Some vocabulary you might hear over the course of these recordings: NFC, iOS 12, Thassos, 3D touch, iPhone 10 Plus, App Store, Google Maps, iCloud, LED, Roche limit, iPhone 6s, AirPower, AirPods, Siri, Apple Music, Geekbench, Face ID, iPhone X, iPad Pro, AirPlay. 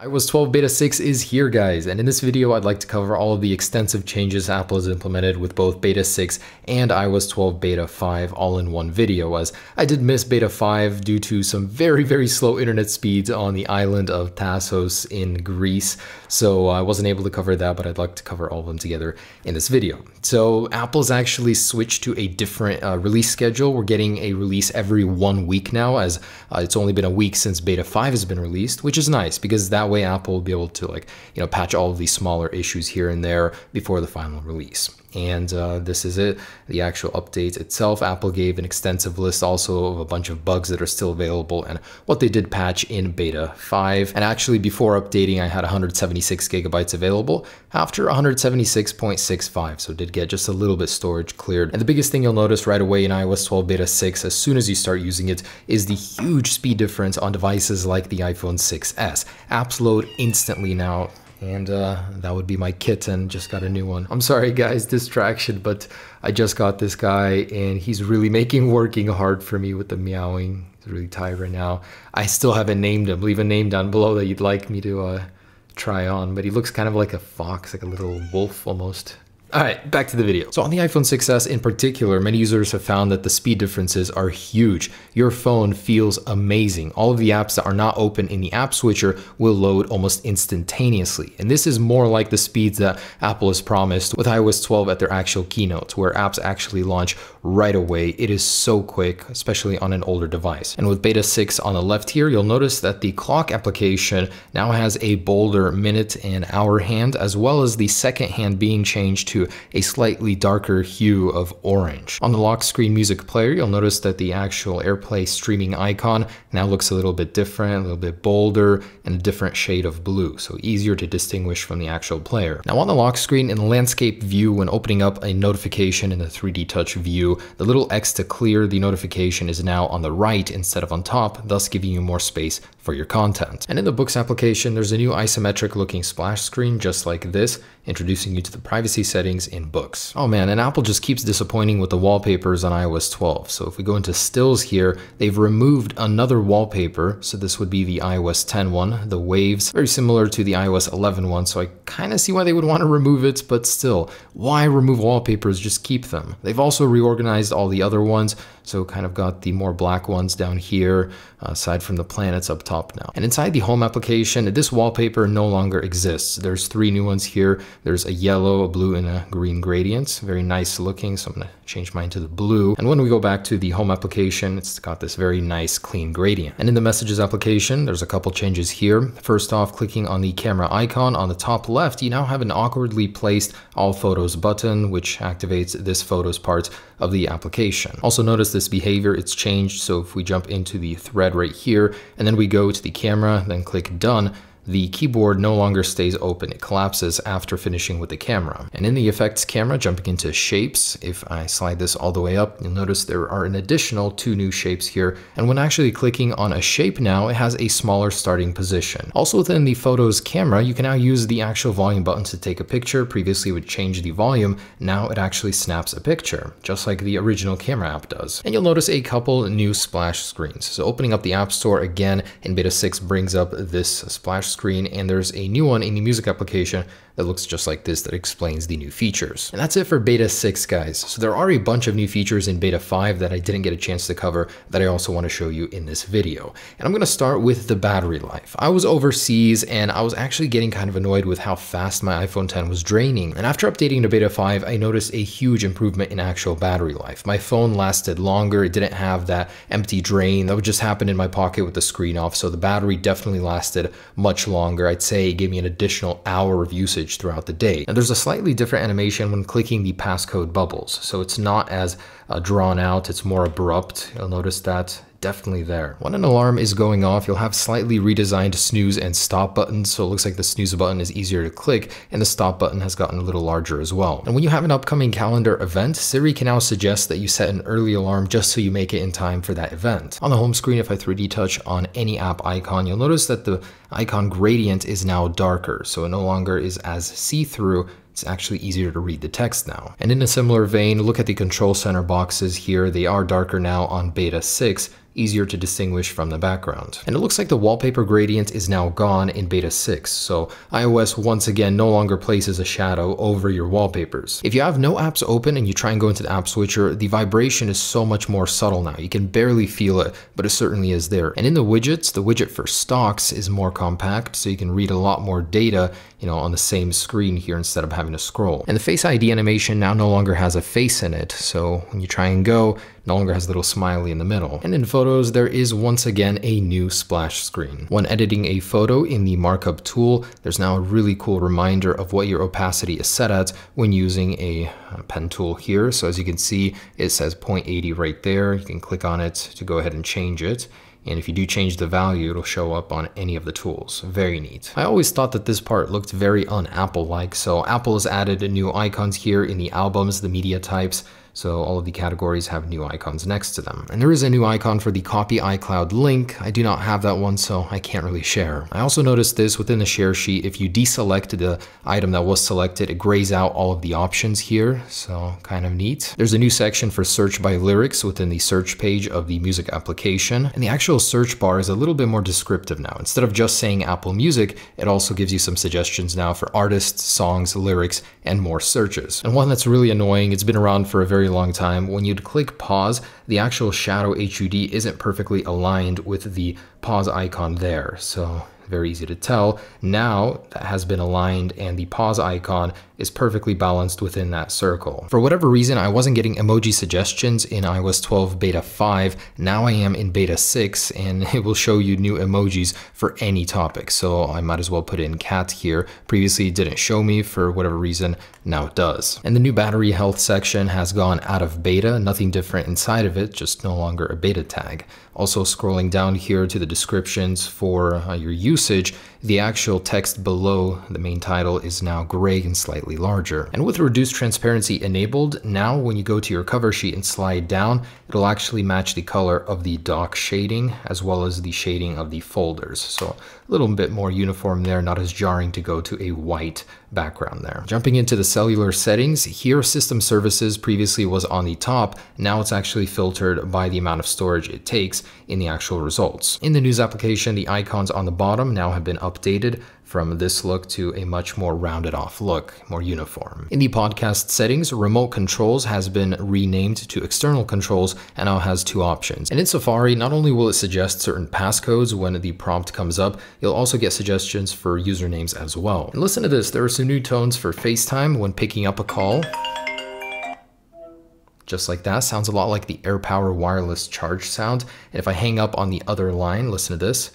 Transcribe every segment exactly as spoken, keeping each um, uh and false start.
iOS twelve beta six is here, guys, and in this video I'd like to cover all of the extensive changes Apple has implemented with both beta six and iOS twelve beta five all in one video, as I did miss beta five due to some very very slow internet speeds on the island of Thassos in Greece, so I wasn't able to cover that, but I'd like to cover all of them together in this video. So Apple's actually switched to a different uh, release schedule. We're getting a release every one week now, as uh, it's only been a week since beta five has been released, which is nice because that way Apple will be able to, like, you know, patch all of these smaller issues here and there before the final release. And uh, this is it, the actual update itself. Apple gave an extensive list also of a bunch of bugs that are still available and what they did patch in beta five. And actually before updating, I had one hundred seventy-six gigabytes available, after one hundred seventy-six point six five. So did get just a little bit storage cleared. And the biggest thing you'll notice right away in iOS twelve beta six, as soon as you start using it, is the huge speed difference on devices like the iPhone six S. Apps load instantly now. And uh, that would be my kitten, just got a new one. I'm sorry guys, distraction, but I just got this guy and he's really making working hard for me with the meowing. He's really tired right now. I still haven't named him. Leave a name down below that you'd like me to uh, try on, but he looks kind of like a fox, like a little wolf almost. All right, back to the video. So on the iPhone six S in particular, many users have found that the speed differences are huge. Your phone feels amazing. All of the apps that are not open in the app switcher will load almost instantaneously. And this is more like the speeds that Apple has promised with iOS twelve at their actual keynote, where apps actually launch right away. It is so quick, especially on an older device. And with beta six on the left here, you'll notice that the clock application now has a bolder minute and hour hand, as well as the second hand being changed to a slightly darker hue of orange. On the lock screen music player, you'll notice that the actual AirPlay streaming icon now looks a little bit different, a little bit bolder, and a different shade of blue, so easier to distinguish from the actual player. Now on the lock screen in the landscape view, when opening up a notification in the three D touch view, the little X to clear the notification is now on the right instead of on top, thus giving you more space for your content. And in the books application, there's a new isometric looking splash screen just like this, introducing you to the privacy settings in books. Oh man, and Apple just keeps disappointing with the wallpapers on iOS twelve. So if we go into stills here, they've removed another wallpaper. So this would be the iOS ten one, the waves, very similar to the iOS eleven one. So I kind of see why they would want to remove it, but still, why remove wallpapers? Just keep them. They've also reorganized all the other ones. So kind of got the more black ones down here, aside from the planets up top now. And inside the home application, this wallpaper no longer exists. There's three new ones here. There's a yellow, a blue, and a green gradients, very nice looking, so I'm going to change mine to the blue. And when we go back to the home application, it's got this very nice clean gradient. And in the messages application, there's a couple changes here. First off, clicking on the camera icon on the top left, you now have an awkwardly placed all photos button, which activates this photos part of the application. Also notice this behavior, it's changed. So if we jump into the thread right here, and then we go to the camera, then click done, the keyboard no longer stays open. It collapses after finishing with the camera. And in the effects camera, jumping into shapes, if I slide this all the way up, you'll notice there are an additional two new shapes here. And when actually clicking on a shape now, it has a smaller starting position. Also within the photos camera, you can now use the actual volume button to take a picture. Previously it would change the volume. Now it actually snaps a picture, just like the original camera app does. And you'll notice a couple new splash screens. So opening up the App Store again in beta six brings up this splash screen. Screen, and there's a new one in the music application that looks just like this that explains the new features. And that's it for beta six, guys. So there are a bunch of new features in beta five that I didn't get a chance to cover that I also want to show you in this video. And I'm going to start with the battery life. I was overseas and I was actually getting kind of annoyed with how fast my iPhone ten was draining. And after updating to beta five, I noticed a huge improvement in actual battery life. My phone lasted longer. It didn't have that empty drain that would just happen in my pocket with the screen off. So the battery definitely lasted much longer. I'd say it gave me an additional hour of usage throughout the day. And there's a slightly different animation when clicking the passcode bubbles. So it's not as uh, drawn out, it's more abrupt. You'll notice that definitely there. When an alarm is going off, you'll have slightly redesigned snooze and stop buttons. So it looks like the snooze button is easier to click and the stop button has gotten a little larger as well. And when you have an upcoming calendar event, Siri can now suggest that you set an early alarm just so you make it in time for that event. On the home screen, if I three D touch on any app icon, you'll notice that the icon gradient is now darker. So it no longer is as see-through. It's actually easier to read the text now. And in a similar vein, look at the control center boxes here. They are darker now on beta six, easier to distinguish from the background. And it looks like the wallpaper gradient is now gone in beta six, so iOS once again no longer places a shadow over your wallpapers. If you have no apps open and you try and go into the app switcher, the vibration is so much more subtle now. You can barely feel it, but it certainly is there. And in the widgets, the widget for stocks is more compact, so you can read a lot more data, you know, on the same screen here instead of having to scroll. And the Face I D animation now no longer has a face in it, so when you try and go, no longer has a little smiley in the middle. And in photos, there is once again a new splash screen. When editing a photo in the markup tool, there's now a really cool reminder of what your opacity is set at when using a pen tool here. So as you can see, it says zero point eight zero right there. You can click on it to go ahead and change it. And if you do change the value, it'll show up on any of the tools. Very neat. I always thought that this part looked very un-Apple-like, so Apple has added new icons here in the albums, the media types, so all of the categories have new icons next to them. And there is a new icon for the copy iCloud link. I do not have that one, so I can't really share. I also noticed this within the share sheet. If you deselect the item that was selected, it grays out all of the options here, so kind of neat. There's a new section for search by lyrics within the search page of the music application. And the actual search bar is a little bit more descriptive now. Instead of just saying Apple Music, it also gives you some suggestions now for artists, songs, lyrics, and more searches. And one that's really annoying, it's been around for a very long time. When you'd click pause, the actual shadow H U D isn't perfectly aligned with the pause icon there. So very easy to tell. Now that has been aligned and the pause icon is perfectly balanced within that circle. For whatever reason, I wasn't getting emoji suggestions in iOS twelve beta five. Now I am in beta six and it will show you new emojis for any topic. So I might as well put in cat here. Previously it didn't show me for whatever reason, now it does. And the new battery health section has gone out of beta, nothing different inside of it, just no longer a beta tag. Also scrolling down here to the descriptions for uh, your usage, the actual text below the main title is now gray and slightly larger. And with reduced transparency enabled, now when you go to your cover sheet and slide down, it'll actually match the color of the dock shading as well as the shading of the folders. So a little bit more uniform there, not as jarring to go to a white background there. Jumping into the cellular settings, here system services previously was on the top, now it's actually filtered by the amount of storage it takes in the actual results. In the news application, the icons on the bottom now have been updated from this look to a much more rounded off look, more uniform. In the podcast settings, remote controls has been renamed to external controls and now has two options. And in Safari, not only will it suggest certain passcodes when the prompt comes up, you'll also get suggestions for usernames as well. And listen to this, there are some new tones for FaceTime when picking up a call. Just like that, sounds a lot like the AirPower wireless charge sound. And if I hang up on the other line, listen to this.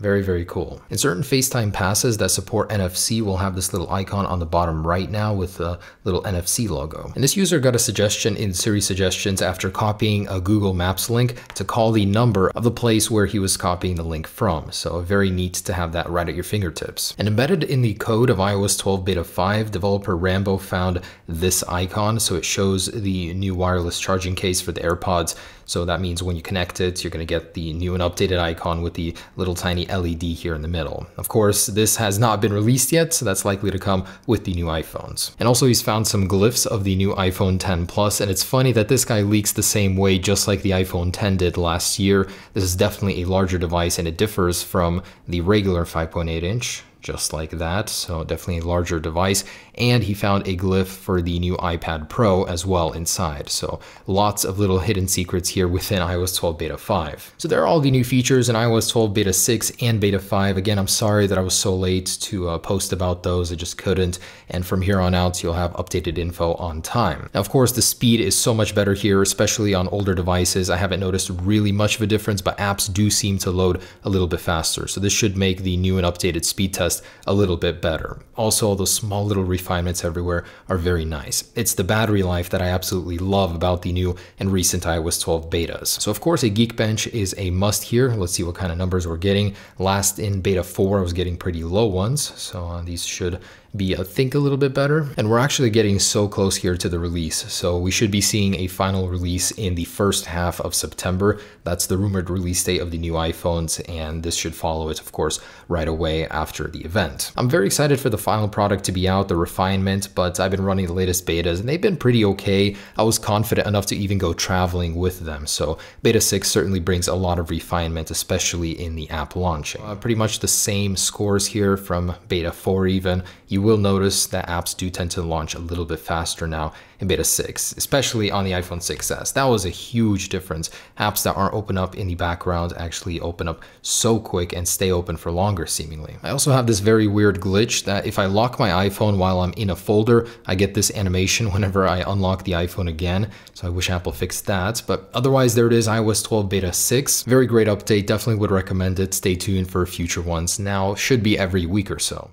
Very, very cool. And certain FaceTime passes that support N F C will have this little icon on the bottom right now with a little N F C logo. And this user got a suggestion in Siri suggestions after copying a Google Maps link to call the number of the place where he was copying the link from. So very neat to have that right at your fingertips. And embedded in the code of iOS twelve beta five, developer Rambo found this icon. So it shows the new wireless charging case for the AirPods. So that means when you connect it, you're going to get the new and updated icon with the little tiny L E D here in the middle. Of course, this has not been released yet, so that's likely to come with the new iPhones. And also he's found some glyphs of the new iPhone ten Plus, and it's funny that this guy leaks the same way just like the iPhone ten did last year. This is definitely a larger device and it differs from the regular five point eight inch. Just like that, so definitely a larger device. And he found a glyph for the new iPad Pro as well inside. So lots of little hidden secrets here within iOS twelve beta five. So there are all the new features in iOS twelve beta six and beta five. Again, I'm sorry that I was so late to uh, post about those, I just couldn't. And from here on out, you'll have updated info on time. Now, of course, the speed is so much better here, especially on older devices. I haven't noticed really much of a difference, but apps do seem to load a little bit faster. So this should make the new and updated speed test a little bit better. Also, those small little refinements everywhere are very nice. It's the battery life that I absolutely love about the new and recent iOS twelve betas. So of course, a Geekbench is a must here. Let's see what kind of numbers we're getting. Last in beta four, I was getting pretty low ones. So uh, these should be, I think, a little bit better. And we're actually getting so close here to the release. So we should be seeing a final release in the first half of September. That's the rumored release date of the new iPhones. And this should follow it, of course, right away after the event. I'm very excited for the final product to be out, the refinement, but I've been running the latest betas and they've been pretty okay. I was confident enough to even go traveling with them. So beta six certainly brings a lot of refinement, especially in the app launching. Uh, pretty much the same scores here from beta four even. You will notice that apps do tend to launch a little bit faster now in beta six, especially on the iPhone six s. That was a huge difference. Apps that aren't open up in the background actually open up so quick and stay open for longer seemingly. I also have this very weird glitch that if I lock my iPhone while I'm in a folder, I get this animation whenever I unlock the iPhone again. So I wish Apple fixed that, but otherwise there it is, iOS twelve beta six. Very great update, definitely would recommend it. Stay tuned for future ones. Now should be every week or so.